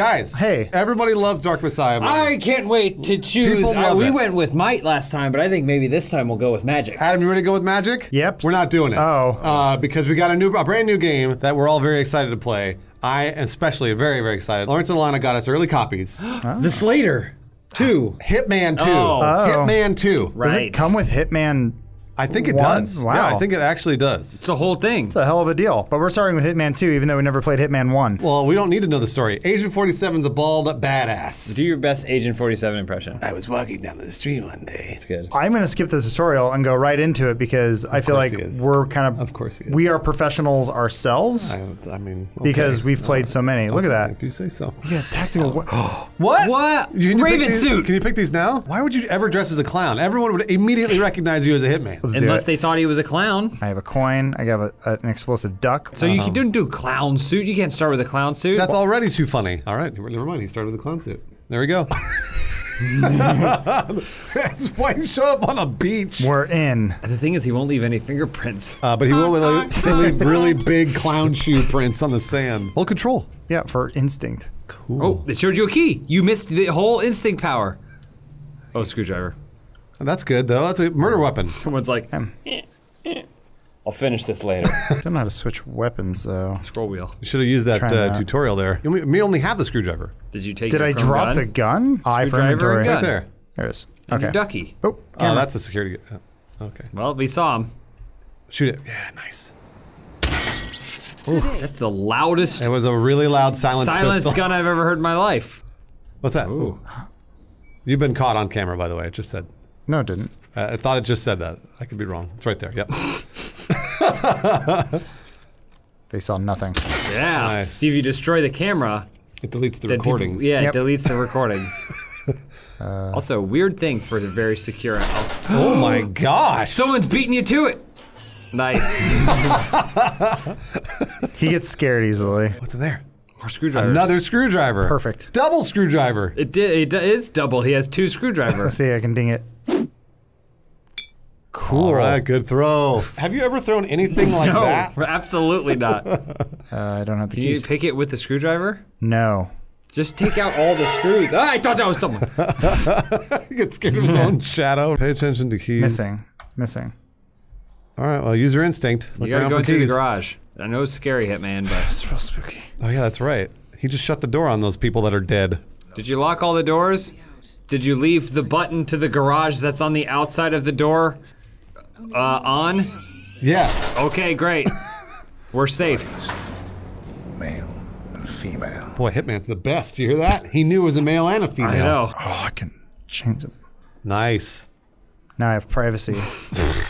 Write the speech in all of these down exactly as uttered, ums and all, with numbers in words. Guys, hey, everybody loves Dark Messiah mode. I can't wait to choose. Uh, we it. went with might last time, but I think maybe this time we'll go with magic. Adam, you ready to go with magic? Yep. We're not doing it. Oh. Uh, because we got a new, a brand new game that we're all very excited to play. I am especially very, very excited. Lawrence and Alana got us early copies. Oh. The Slater two. Hitman two. Oh. Hitman two. Right. Does it come with Hitman? I think it One? does. Wow. Yeah, I think it actually does. It's a whole thing. It's a hell of a deal. But we're starting with Hitman two, even though we never played Hitman one. Well, we don't need to know the story. Agent forty-seven's a bald badass. Do your best Agent forty-seven impression. I was walking down the street one day. It's good. I'm going to skip the tutorial and go right into it because I feel like we're kind of... Of course he is. We are professionals ourselves. I, I mean... Okay. Because we've played uh, so many. Okay. Look at that. If you say so. Yeah, tactical... Oh. What? What? You, can Raven you suit! Can you pick these now? Why would you ever dress as a clown? Everyone would immediately recognize you as a hitman. Let's Unless they thought he was a clown. I have a coin. I got a, a, an explosive duck. So um, you don't do clown suit. You can't start with a clown suit. That's already too funny. All right, never mind. He started with a clown suit. There we go. That's why you show up on a beach. We're in. The thing is, he won't leave any fingerprints. Uh, but he will leave, leave really big clown shoe prints on the sand. Well, control. Yeah, for instinct. Cool. Oh, it showed you a key. You missed the whole instinct power. Oh, screwdriver. That's good, though. That's a murder weapon. Someone's like, um, eh, eh. I'll finish this later. I don't know how to switch weapons, though. Scroll wheel. You should have used that uh, tutorial there. We, we only have the screwdriver. Did you take Did your I drop gun? the gun? I for inventory. Right there. There it is. Okay. And your ducky. Oh, oh, that's a security. Oh, okay. Well, we saw him. Shoot it. Yeah, nice. Ooh, that's the loudest. It was a really loud silenced silenced pistol. gun I've ever heard in my life. What's that? Ooh. You've been caught on camera, by the way. It just said. No, it didn't. Uh, I thought it just said that. I could be wrong. It's right there. Yep. They saw nothing. Yeah. Nice. See, if you destroy the camera, it deletes the recordings. People, yeah, yep. It deletes the recordings. uh, also, weird thing for the very secure house. Oh my gosh! Someone's beating you to it. Nice. He gets scared easily. What's in there? More screwdrivers. Another screwdriver. Perfect. Double screwdriver. It did. It is double. He has two screwdrivers. See, I can ding it. Cool. All right, good throw. Have you ever thrown anything like no, that? No, absolutely not. uh, I don't have the Can keys. Can you pick it with the screwdriver? No. Just take out all the screws. Ah, I thought that was someone. You get scared of his own shadow. Pay attention to keys. Missing. Missing. All right, well, use your instinct. Look you gotta go into keys. the garage. I know it's scary, Hitman, but... It's real spooky. Oh yeah, that's right. He just shut the door on those people that are dead. Did you lock all the doors? Did you leave the button to the garage that's on the outside of the door? Uh, on? Yes. Okay, great. We're safe. Male and female. Boy, Hitman's the best. You hear that? He knew it was a male and a female. I know. Oh, I can change it. Nice. Now I have privacy.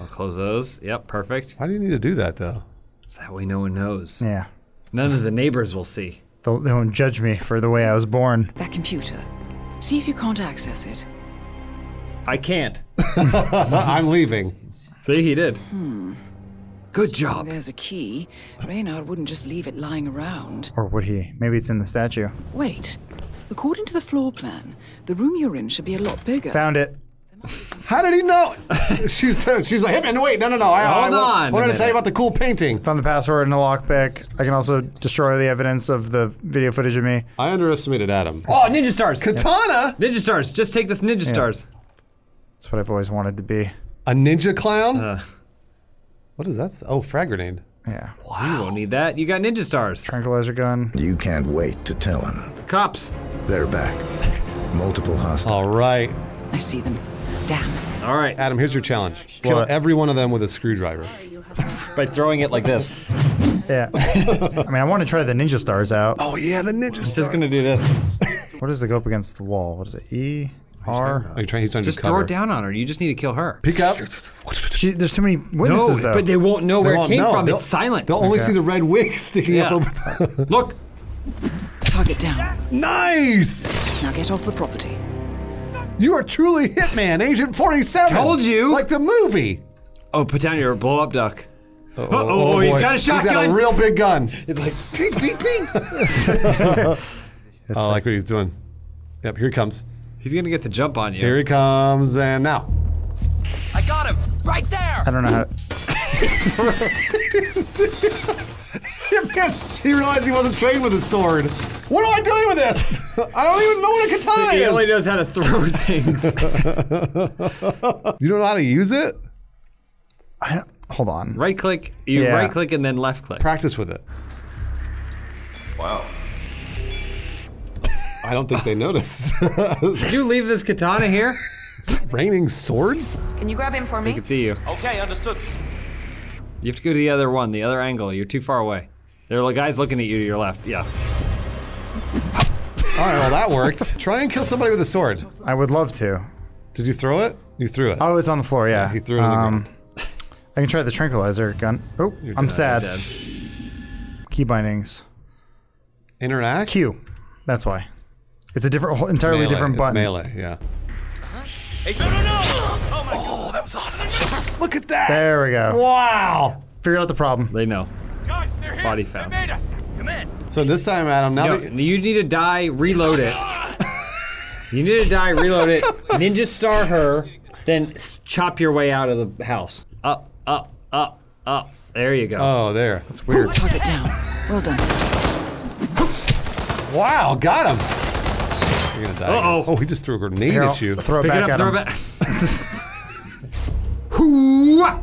I'll close those. Yep, perfect. Why do you need to do that, though? So that way no one knows. Yeah. None of the neighbors will see. They'll, they won't judge me for the way I was born. That computer. See if you can't access it. I can't. I'm leaving. See, he did. Hmm. Good job. There's a key. Reynard wouldn't just leave it lying around. Or would he? Maybe it's in the statue. Wait. According to the floor plan, the room you're in should be a lot bigger. Found it. How did he know? she's she's like, hey, no, wait, no, no, no. I, Hold I, I, on. What did I tell you about the cool painting? Found the password and the lockpick. I can also destroy the evidence of the video footage of me. I underestimated Adam. Oh, ninja stars. Katana. Yep. Ninja stars. Just take this ninja yeah. stars. That's what I've always wanted to be. A ninja clown? Uh, what is that? Oh, frag grenade. Yeah. Wow. You won't need that. You got ninja stars. Tranquilizer gun. You can't wait to tell him. The cops. They're back. Multiple hostiles. All right. I see them. Damn. All right. Adam, here's your challenge. Kill what? every one of them with a screwdriver. By throwing it like this. Yeah. I mean, I want to try the ninja stars out. Oh yeah, the ninja stars. Just gonna do this. What does it go up against the wall? What is it? E. Are you trying? He's trying to just throw it down on her. You just need to kill her. Pick up. She, there's too many witnesses no, though. But they won't know they where won't it came know. from. They'll, it's silent. They'll okay. only see the red wig sticking yeah. up over the Look. Target down. Nice. Now get off the property. You are truly Hitman, Agent forty-seven. Told you. Like the movie. Oh, put down your blow up duck. Uh-oh, uh-oh, oh, oh, he's boy. got a shotgun. He's got a real big gun. It's like ping, ping, ping. I like what he's doing. Yep, here he comes. He's gonna get the jump on you. Here he comes, and now. I got him! Right there! I don't know how to... He realized he wasn't trained with a sword. What am I doing with this? I don't even know what a katana he is! He only knows how to throw things. You don't know how to use it? I don't, hold on. Right click, you yeah. right click and then left click. Practice with it. Wow. I don't think they noticed. Did you leave this katana here? Is it raining swords? Can you grab him for me? I can see you. Okay, understood. You have to go to the other one, the other angle. You're too far away. There are guys looking at you to your left. Yeah. Alright, well that worked. Try and kill somebody with a sword. I would love to. Did you throw it? You threw it. Oh, it's on the floor, yeah. yeah he threw it um, in the ground. I can try the tranquilizer gun. Oh, You're I'm dead. sad. Dead. Key bindings. Interact? Q. That's why. It's a different, entirely melee. different button. It's melee, yeah. Hey, no, no, no! Oh, my oh, God. That was awesome. Look at that. There we go. Wow. Figured out the problem. They know. Gosh, they're here. Body found. They made us. Come in. So this time, Adam, now no, that you need to die, reload it. You need to die, reload it. Ninja star her, then chop your way out of the house. Up, up, up, up. There you go. Oh, there. That's weird. Target down. Well done. Wow, got him. Uh-oh. Oh, he just threw a grenade Here, at you. Throw it Pick back it up, at throw him. It back.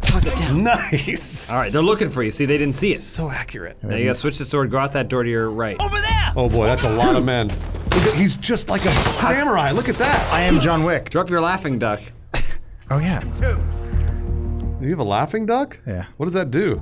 Tuck it down. Nice. All right, they're looking for you. See, they didn't see it. So accurate. Now you gotta switch the sword, go out that door to your right. Over there! Oh boy, that's a lot of men. Look at, he's just like a samurai. Look at that. I am John Wick. Drop your laughing duck. Oh yeah. Do you have a laughing duck? Yeah. What does that do?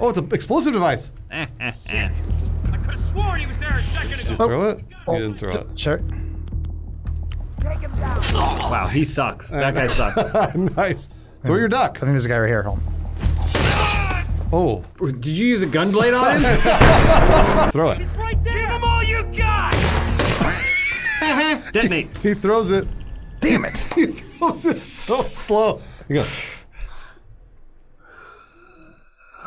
Oh, it's an explosive device. Shit. He was there a second ago. Did you throw it? Oh. He didn't throw so, it. Sure. Take him down. Oh, wow, he sucks. That guy sucks. Nice. Throw your duck. I think there's a guy right here. Hold on. Oh. Did you use a gun blade on him? Throw it. He's right there. Give him all you got. Detonate. He, he throws it. Damn it. He throws it so slow. He goes.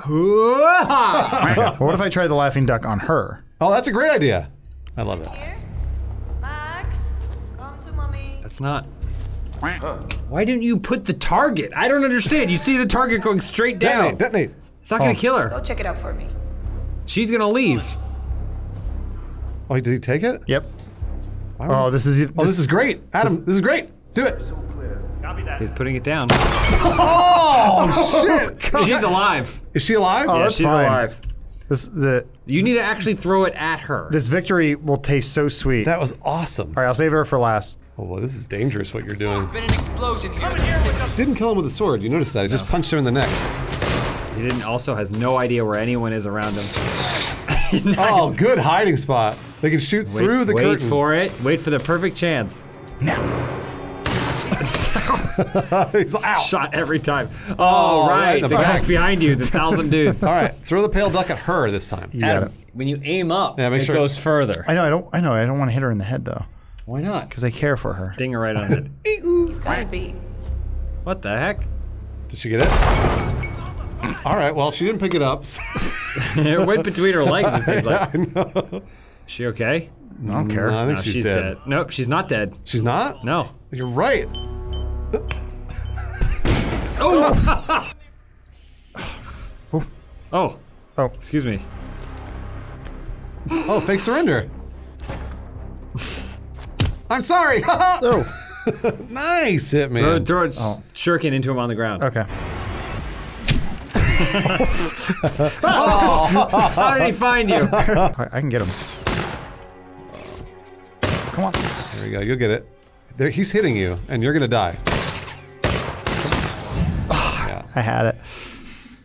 Well, what if I try the laughing duck on her? Oh, that's a great idea. I love it. Here. Max, come to mommy. That's not. Why didn't you put the target? I don't understand. You see the target going straight down. Detonate, detonate. It's not oh. gonna kill her. Go check it out for me. She's gonna leave. Oh, did he take it? Yep. Wow. Oh, this is. This, oh, this is great, Adam. This, this is great. Do it. He's putting it down. Oh shit! God. She's alive. Is she alive? Oh, yeah, that's she's fine. alive. This the. You need to actually throw it at her. This victory will taste so sweet. That was awesome. All right, I'll save her for last. Oh well, this is dangerous. What you're doing. There's been an explosion here. Didn't kill him with a sword. You noticed that? I no. just punched him in the neck. He didn't. Also has no idea where anyone is around him. Oh, good hiding spot. They can shoot wait, through the wait curtains. Wait for it. Wait for the perfect chance. Now. He's out. Shot every time. Oh, oh right, right the, the guy's behind you, the thousand dudes. All right, throw the pale duck at her this time. You Adam, got it. When you aim up, yeah, make it sure. goes further. I know, I don't, I know, I don't want to hit her in the head though. Why not? Because I care for her. Ding her right on it. You gotta be. What the heck? Did she get it? All right, well she didn't pick it up. It went between her legs. It seemed like. Yeah, I know. Is she okay? I don't care. No, I think no, she's, she's dead. dead. Nope, she's not dead. She's not? No. You're right. Oh. oh! Oh! Oh! Excuse me. Oh, fake surrender! I'm sorry! Oh! Nice hit, man! Throw a oh. shuriken into him on the ground. Okay. Oh. How did he find you? I can get him. Come on. There we go, you'll get it. There, he's hitting you, and you're gonna die. I had it.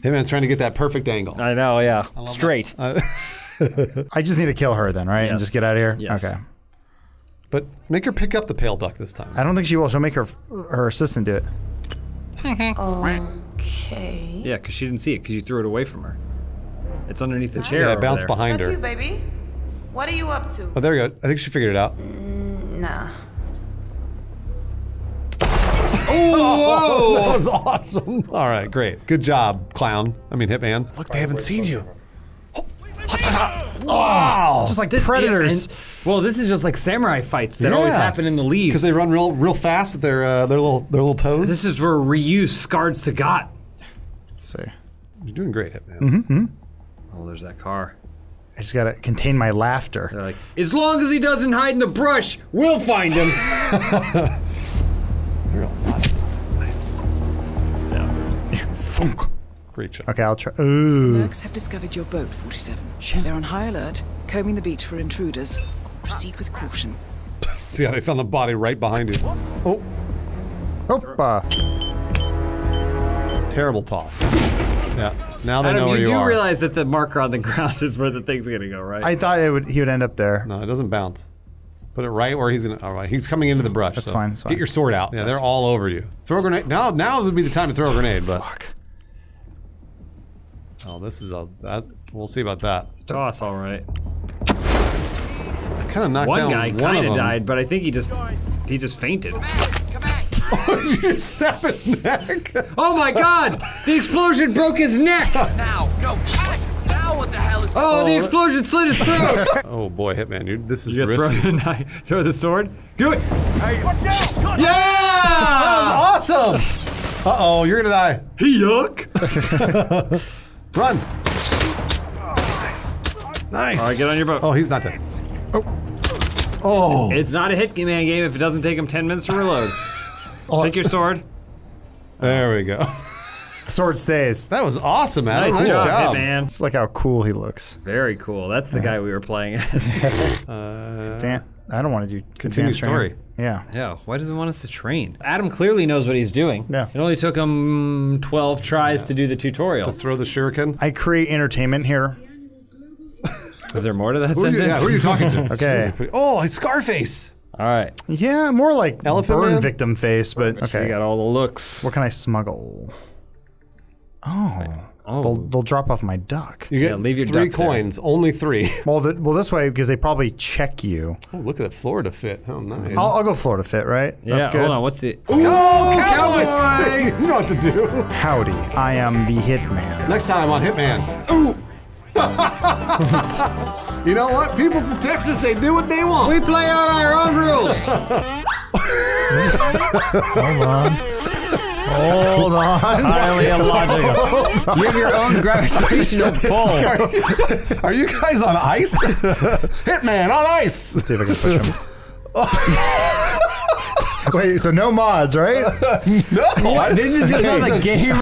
Hitman's trying to get that perfect angle. I know, yeah. I Straight. Uh, I just need to kill her then, right? Yes. And just get out of here? Yes. Okay. But make her pick up the pale duck this time. I don't think she will. She'll make her her assistant do it. Okay. Yeah, because she didn't see it, because you threw it away from her. It's underneath the chair. Yeah, it bounced behind her. You, baby. What are you up to? Oh, there we go. I think she figured it out. Mm, nah. Oh, whoa. That was awesome. All right, great. Good job, clown. I mean, Hitman. Look, they haven't seen you. Oh. Wow. Just like this, predators. Yeah, and, well, this is just like samurai fights that yeah. always happen in the leaves. Because they run real real fast with their, uh, their, little, their little toes. This is where Ryu scarred Sagat. Let's see. You're doing great, Hitman. Mm-hmm. Oh, there's that car. I just gotta contain my laughter. They're like, as long as he doesn't hide in the brush, we'll find him! Real nice. So. Great job. Okay, I'll try. Ooh. Mercs have discovered your boat, forty-seven. Shit. They're on high alert, combing the beach for intruders. Proceed with caution. Yeah, they found the body right behind you. Oh. Opa. Terrible toss. Yeah. Now they Adam, know where you, you are. You do realize that the marker on the ground is where the thing's gonna go, right? I thought it would. He would end up there. No, it doesn't bounce. Put it right where he's gonna. All right, he's coming into the brush. That's so fine. That's get fine. your sword out. Yeah, that's they're all over you. Throw a grenade. Now, now would be the time to throw a grenade. But fuck. Oh, this is a. That, we'll see about that. It's a toss, all right. I kind of knocked one down guy one guy. Kind of died, but I think he just he just fainted. Oh, did you just snap his neck? Oh my god! The explosion broke his neck! Now, no, panic! Now what the hell is Oh, oh the explosion slit his throat! Oh boy, Hitman, dude, this is you risky. Throw the knife, throw the sword? Do it! Hey. Watch out. Yeah! That was awesome! Uh-oh, you're gonna die. He yuck! Run! Nice. Nice! Alright, get on your boat. Oh, he's not dead. Oh. Oh. It's not a Hitman game if it doesn't take him ten minutes to reload. Oh. Take your sword. There we go. Sword stays. That was awesome, Adam. Nice, nice job, job. man. It's like how cool he looks. Very cool. That's the yeah. guy we were playing as. uh, I don't want to do continue story. Train. Yeah. Yeah. Why does he want us to train? Adam clearly knows what he's doing. Yeah. It only took him twelve tries yeah. to do the tutorial. To throw the shuriken. I create entertainment here. Was there more to that who sentence? You, yeah. Who are you talking to? Okay. Oh, Scarface. All right. Yeah, more like elephant burn man? victim face, but okay. You got all the looks. What can I smuggle? Oh, right. oh. They'll, they'll drop off my duck. You get yeah, leave your three duck coins, there. only three. Well, the, well, this way because they probably check you. Oh, look at that Florida fit. Oh, nice. I'll, I'll go Florida fit, right? Yeah. That's good. Hold on. What's the? Oh, cowboy! You know what to do. Howdy, I am the Hitman. Next time on Hitman. Ooh. You know what? People from Texas, they do what they want. We play out our own rules. Hold on. Hold on. Highly illogical. You have your own gravitational pull. Are you guys on ice? Hitman on ice. Let's see if I can push him. Oh. Wait, so no mods, right? No. Yeah, this is just a game.